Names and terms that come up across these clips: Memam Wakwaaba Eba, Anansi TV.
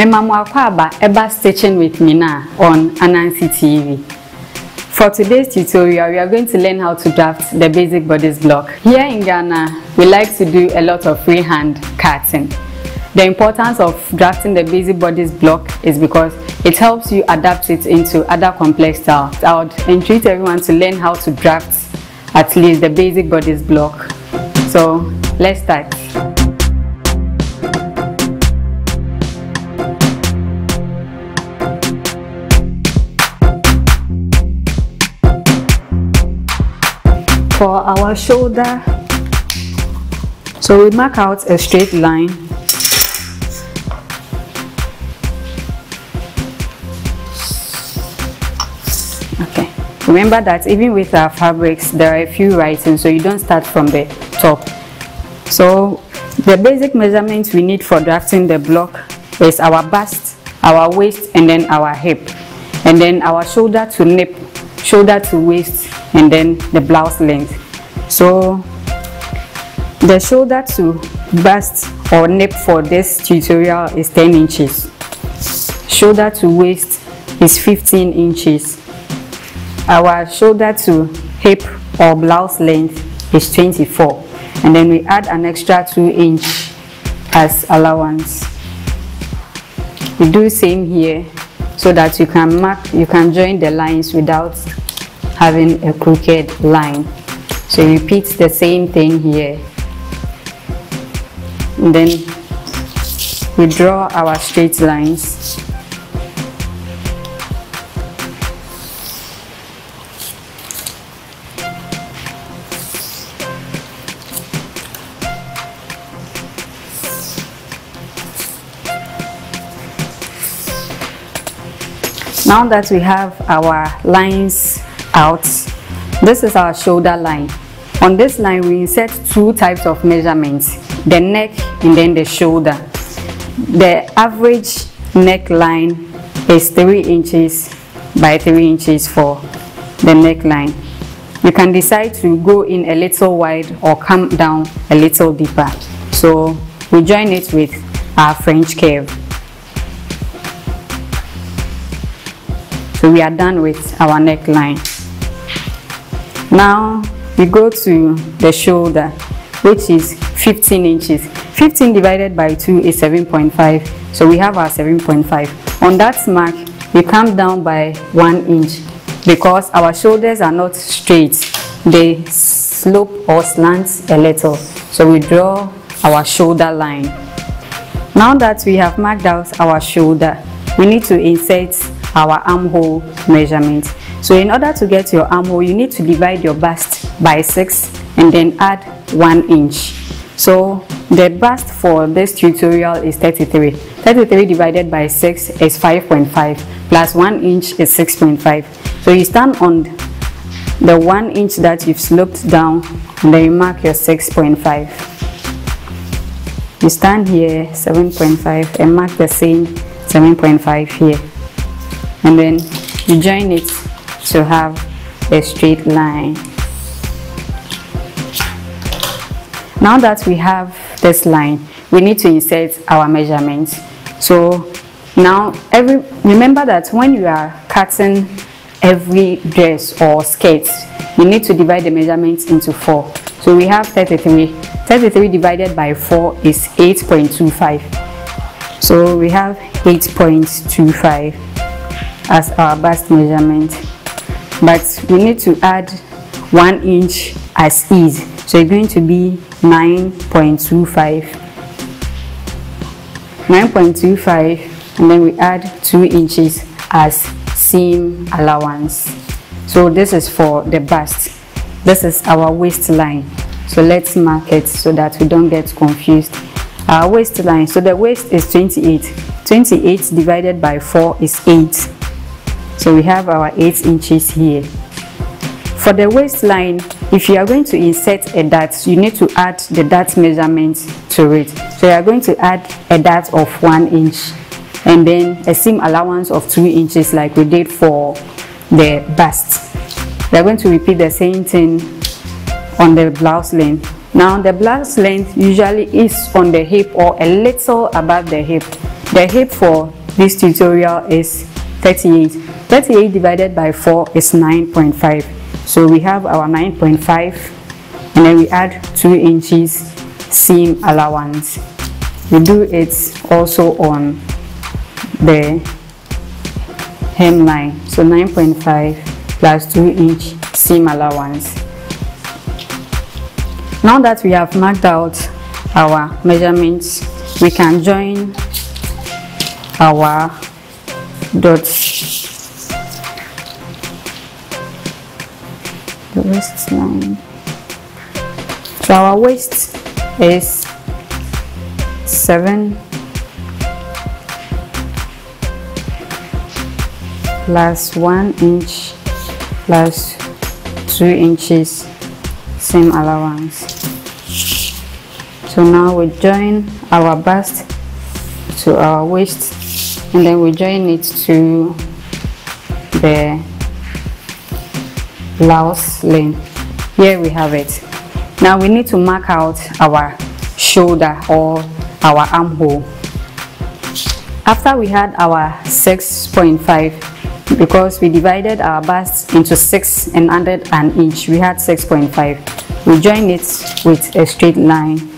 Memam Wakwaaba Eba stitching with me now on Anansi TV. For today's tutorial, we are going to learn how to draft the basic bodice block. Here in Ghana, we like to do a lot of freehand cutting. The importance of drafting the basic bodice block is because it helps you adapt it into other complex styles. I would entreat everyone to learn how to draft at least the basic bodice block. So let's start. For our shoulder, so we mark out a straight line. Okay, remember that even with our fabrics there are a few writings, so you don't start from the top. So the basic measurements we need for drafting the block is our bust, our waist, and then our hip, and then our shoulder to nape, shoulder to waist, and then the blouse length. So the shoulder to bust or nape for this tutorial is 10 inches. Shoulder to waist is 15 inches. Our shoulder to hip or blouse length is 24. And then we add an extra 2 inch as allowance. We do same here, so that you can mark, you can join the lines without having a crooked line. So repeat the same thing here. And then we draw our straight lines. Now that we have our lines out, this is our shoulder line. On this line we insert two types of measurements, the neck and then the shoulder. The average neckline is 3 inches by 3 inches for the neckline. You can decide to go in a little wide or come down a little deeper. So we join it with our French curve. So we are done with our neckline. Now we go to the shoulder, which is 15 inches. 15 divided by 2 is 7.5. So we have our 7.5. On that mark, we come down by 1 inch because our shoulders are not straight. They slope or slant a little. So we draw our shoulder line. Now that we have marked out our shoulder, we need to insert our armhole measurement. So in order to get your armhole, you need to divide your bust by 6 and then add 1 inch. So the bust for this tutorial is 33. 33 divided by 6 is 5.5 plus 1 inch is 6.5. So you stand on the 1 inch that you've sloped down and then you mark your 6.5. You stand here 7.5 and mark the same 7.5 here. And then you join it to have a straight line. Now that we have this line, we need to insert our measurements. So now remember that when you are cutting every dress or skirt, you need to divide the measurements into 4. So we have 33. 33 divided by 4 is 8.25. So we have 8.25. as our bust measurement, but we need to add 1 inch as is, so it's going to be 9.25. 9.25, and then we add 2 inches as seam allowance. So this is for the bust. This is our waistline, so let's mark it so that we don't get confused. Our waistline, so the waist is 28. 28 divided by 4 is 8. So we have our 8 inches here. For the waistline, if you are going to insert a dart, you need to add the dart measurement to it. So you are going to add a dart of 1 inch and then a seam allowance of 2 inches like we did for the bust. We are going to repeat the same thing on the blouse length. Now the blouse length usually is on the hip or a little above the hip. The hip for this tutorial is 38. 38 divided by 4 is 9.5. So we have our 9.5, and then we add 2 inches seam allowance. We do it also on the hemline. So 9.5 plus 2 inch seam allowance. Now that we have marked out our measurements, we can join our dots. The waistline. So our waist is 7 plus 1 inch plus 2 inches seam allowance. So now we join our bust to our waist, and then we join it to the blouse length. Here we have it. Now we need to mark out our shoulder or our armhole. After we had our 6.5, because we divided our bust into 6 and added an inch, we had 6.5. We join it with a straight line.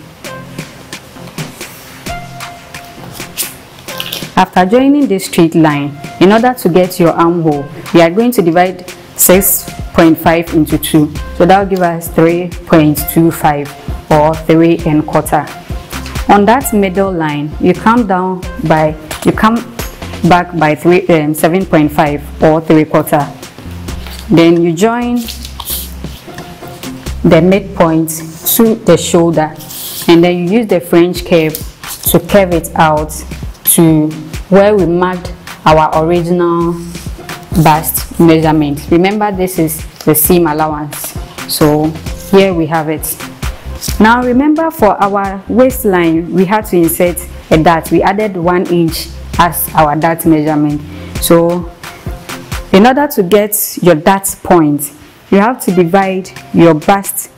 After joining this straight line, in order to get your armhole, we are going to divide 6.5 into 2. So that will give us 3.25 or 3 1/4. On that middle line, you come down by, you come back by 7.5 or 3/4. Then you join the midpoint to the shoulder, and then you use the French curve to curve it out to where we marked our original bust measurement. Remember, this is the seam allowance. So here we have it. Now remember, for our waistline, we had to insert a dart. We added 1 inch as our dart measurement. So in order to get your dart point, you have to divide your bust.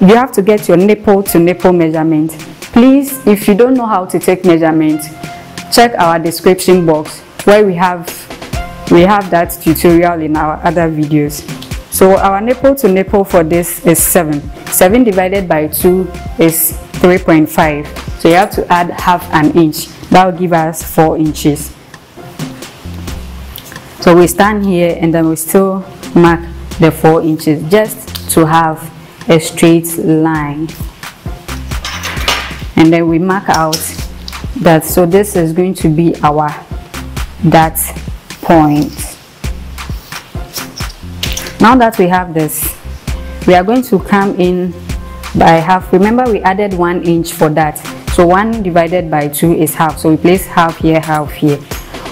You have to get your nipple to nipple measurement. Please, if you don't know how to take measurement, check our description box where we have that tutorial in our other videos. So our nipple to nipple for this is 7 divided by 2 is 3.5, so you have to add 1/2 inch. That will give us 4 inches. So we stand here, and then we still mark the 4 inches just to have a straight line, and then we mark out that. So this is going to be our dart point. Now that we have this, we are going to come in by 1/2. Remember, we added 1 inch for that, so 1 divided by 2 is 1/2. So we place 1/2 here, 1/2 here.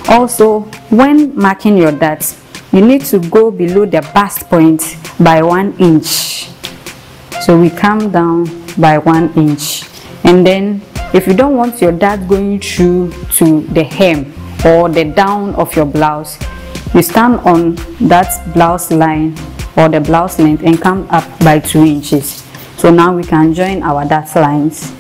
Also, when marking your dart, you need to go below the bust point by 1 inch. So we come down by 1 inch, and then if you don't want your dart going through to the hem or the down of your blouse, you stand on that blouse line or the blouse length and come up by 2 inches. So now we can join our dart lines.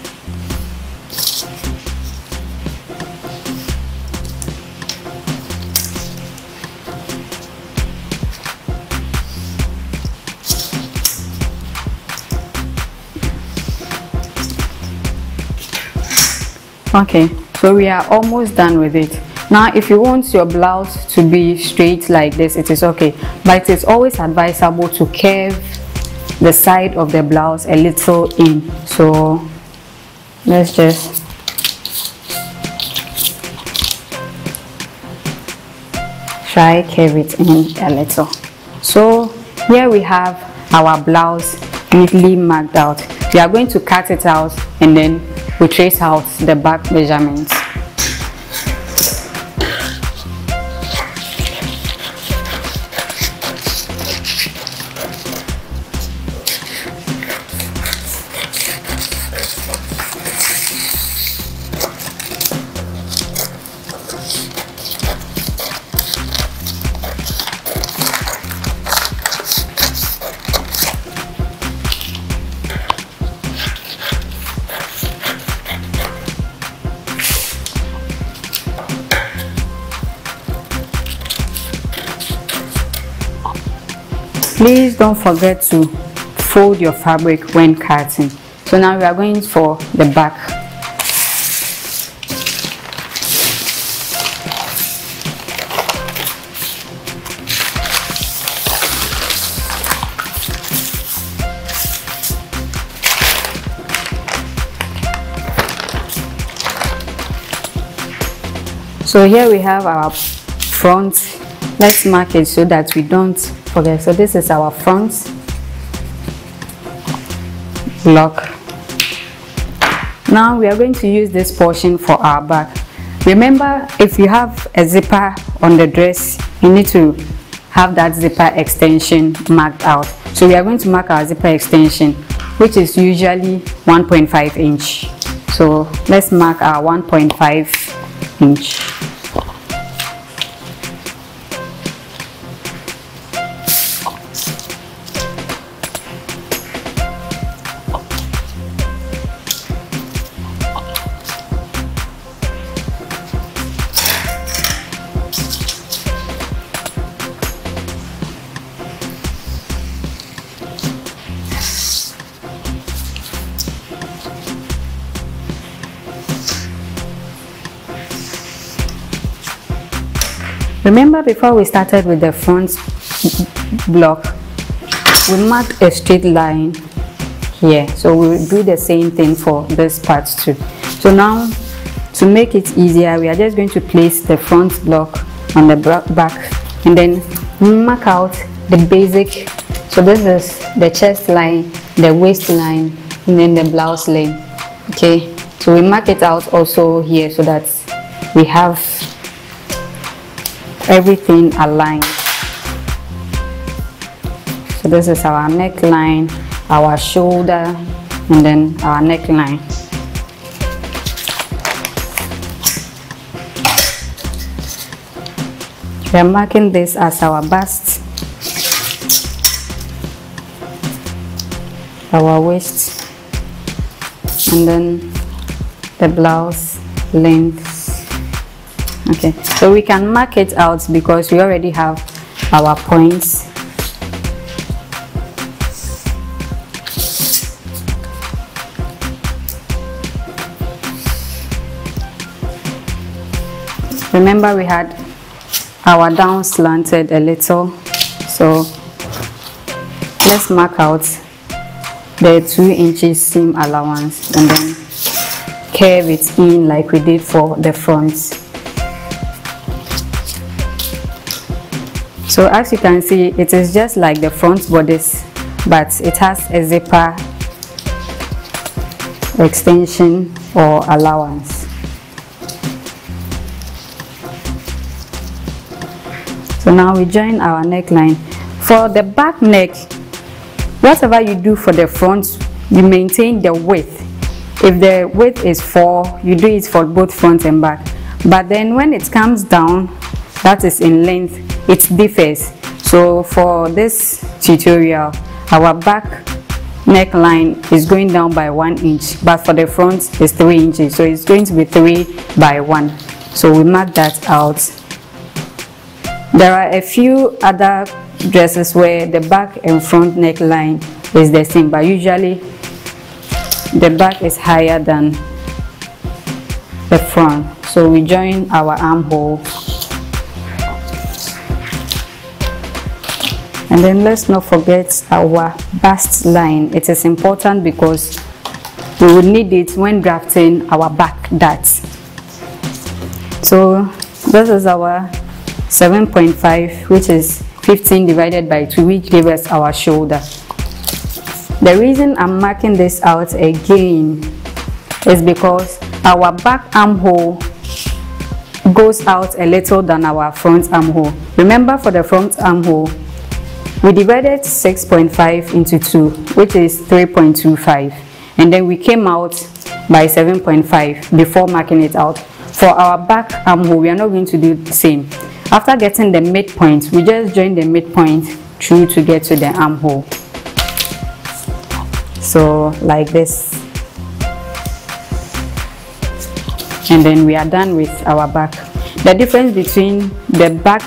Okay, so we are almost done with it. Now if you want your blouse to be straight like this, it is okay, but it's always advisable to curve the side of the blouse a little in. So let's just try curve it in a little. So here we have our blouse neatly marked out. We are going to cut it out, and then we trace out the back measurements. Please don't forget to fold your fabric when cutting. So now we are going for the back. So here we have our front. Let's mark it so that we don't forget. So this is our front block. Now we are going to use this portion for our back. Remember, if you have a zipper on the dress, you need to have that zipper extension marked out. So we are going to mark our zipper extension, which is usually 1.5 inch. So let's mark our 1.5 inch. Remember, before we started with the front block, we marked a straight line here, so we'll do the same thing for this part too. So now, to make it easier, we are just going to place the front block on the back and then mark out the basic. So this is the chest line, the waist line, and then the blouse line. Okay, so we mark it out also here so that we have everything aligned. So this is our neckline, our shoulder, and then our neckline. We are marking this as our bust, our waist, and then the blouse length. Okay, so we can mark it out because we already have our points. Remember, we had our down slanted a little, so let's mark out the 2 inches seam allowance and then curve it in like we did for the front. So as you can see, it is just like the front bodice, but it has a zipper extension or allowance. So now we join our neckline. For the back neck, whatever you do for the front, you maintain the width. If the width is 4, you do it for both front and back. But then when it comes down, that is in length, it differs. So for this tutorial, our back neckline is going down by 1 inch, but for the front is 3 inches, so it's going to be 3 by 1. So we mark that out. There are a few other dresses where the back and front neckline is the same, but usually the back is higher than the front. So we join our armhole. And then let's not forget our bust line. It is important because we will need it when drafting our back darts. So this is our 7.5, which is 15 divided by 2, which gives us our shoulder. The reason I'm marking this out again is because our back armhole goes out a little than our front armhole. Remember, for the front armhole, we divided 6.5 into 2, which is 3.25, and then we came out by 7.5 before marking it out. For our back armhole, we are not going to do the same. After getting the midpoint, we just join the midpoint through to get to the armhole. So like this. And then we are done with our back. The difference between the back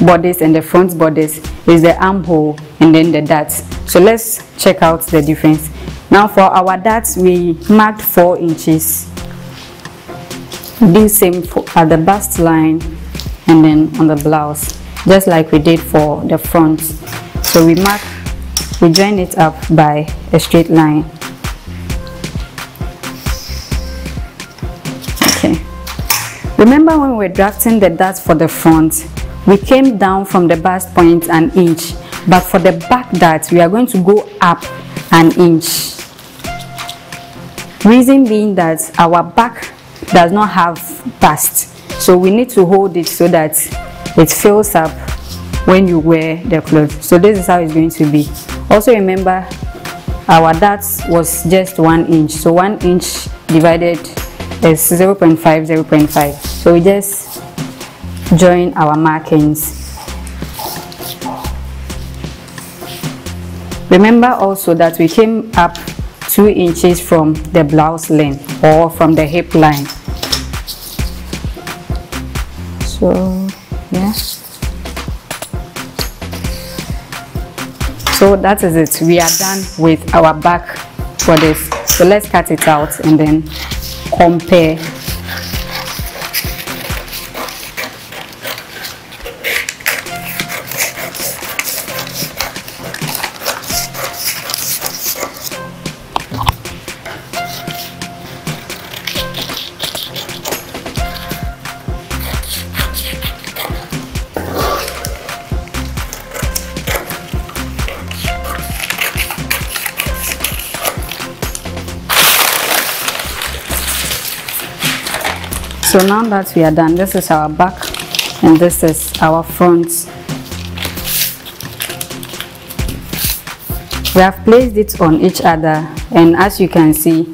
borders and the front borders is the armhole and then the darts. So let's check out the difference. Now for our darts, we marked 4 inches. Do same at the bust line and then on the blouse, just like we did for the front. So we join it up by a straight line. Okay. Remember when we were drafting the darts for the front, we came down from the bust point an inch, but for the back darts, we are going to go up an inch. Reason being that our back does not have bust, so we need to hold it so that it fills up when you wear the clothes. So this is how it's going to be. Also remember, our darts was just 1 inch, so 1 inch divided is 0.5 0.5, so we just join our markings. Remember also that we came up 2 inches from the blouse length or from the hip line. So yeah, so that is it. We are done with our back for this, so let's cut it out and then compare. So now that we are done, this is our back and this is our front. We have placed it on each other, and as you can see,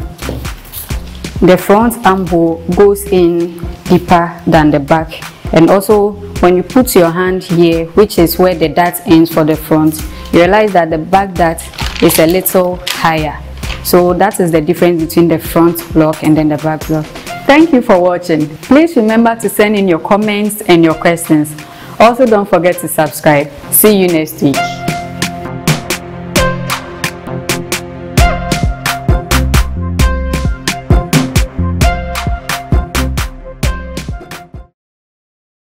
the front armhole goes in deeper than the back. And also when you put your hand here, which is where the dart ends for the front, you realize that the back dart is a little higher. So that is the difference between the front block and then the back block. Thank you for watching. Please remember to send in your comments and your questions. Also, don't forget to subscribe. See you next week.